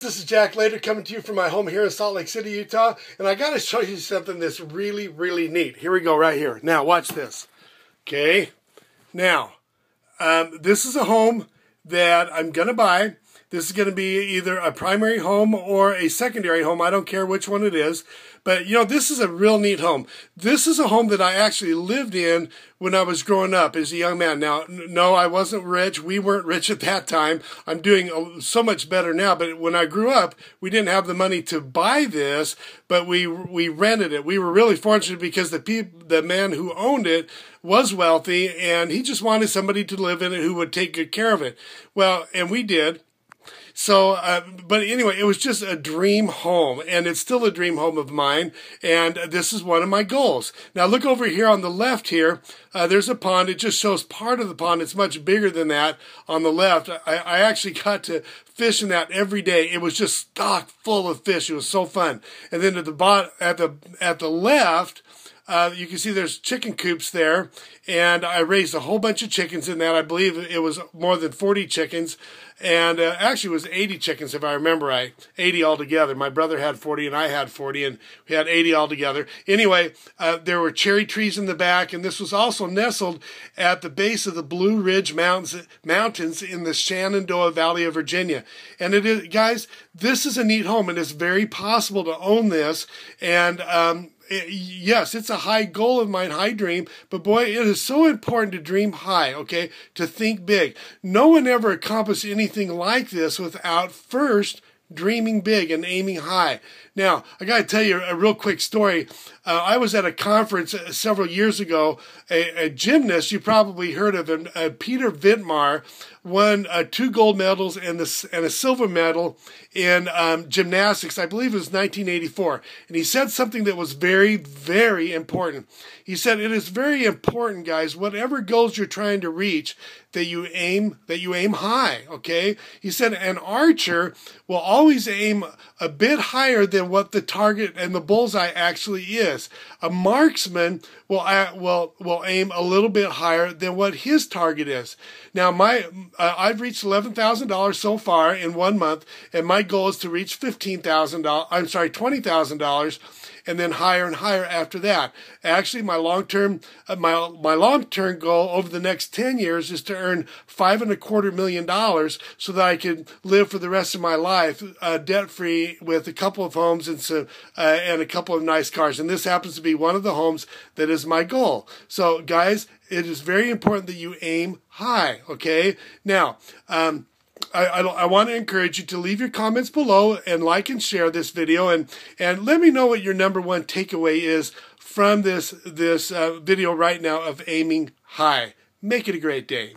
This is Jack Later coming to you from my home here in Salt Lake City, Utah, and I got to show you something that's really, really neat. Here we go right here. Now, watch this. Okay. Now, this is a home that I'm going to buy. This is going to be either a primary home or a secondary home. I don't care which one it is. But, you know, this is a real neat home. This is a home that I actually lived in when I was growing up as a young man. Now, no, I wasn't rich. We weren't rich at that time. I'm doing so much better now. But when I grew up, we didn't have the money to buy this, but we rented it. We were really fortunate because the man who owned it was wealthy, and he just wanted somebody to live in it who would take good care of it. Well, and we did. So, but anyway, it was just a dream home, and it's still a dream home of mine, and this is one of my goals. Now, look over here on the left here. There's a pond. It just shows part of the pond. It's much bigger than that on the left. I actually got to fish in that every day. It was just stock full of fish. It was so fun. And then at the bottom, at the left, you can see there's chicken coops there, and I raised a whole bunch of chickens in that. I believe it was more than 40 chickens, and actually it was 80 chickens if I remember right, 80 altogether. My brother had 40, and I had 40, and we had 80 altogether. Anyway, there were cherry trees in the back, and this was also nestled at the base of the Blue Ridge Mountains in the Shenandoah Valley of Virginia. And it is, guys, this is a neat home, and it's very possible to own this, and yes, it's a high goal of mine, high dream, but boy, it is so important to dream high, okay, to think big. No one ever accomplished anything like this without first dreaming big and aiming high. Now, I got to tell you a real quick story. I was at a conference several years ago. A gymnast, you probably heard of him, Peter Vidmar, won 2 gold medals and a silver medal in gymnastics. I believe it was 1984. And he said something that was very, very important. He said, "It is very important, guys, whatever goals you're trying to reach, that you aim high." Okay? He said, "An archer will always aim a bit higher than what the target and the bullseye actually is. A marksman will aim a little bit higher than what his target is." Now, I've reached $11,000 so far in 1 month, and my goal is to reach $20,000, and then higher and higher after that. Actually, my long-term my long-term goal over the next 10 years is to earn $5.25 million so that I can live for the rest of my life debt-free with a couple of homes and a couple of nice cars. And this happens to be one of the homes that is my goal. So, guys, it is very important that you aim high, okay? Now, I want to encourage you to leave your comments below and like and share this video, and let me know what your #1 takeaway is from this video right now of aiming high. Make it a great day.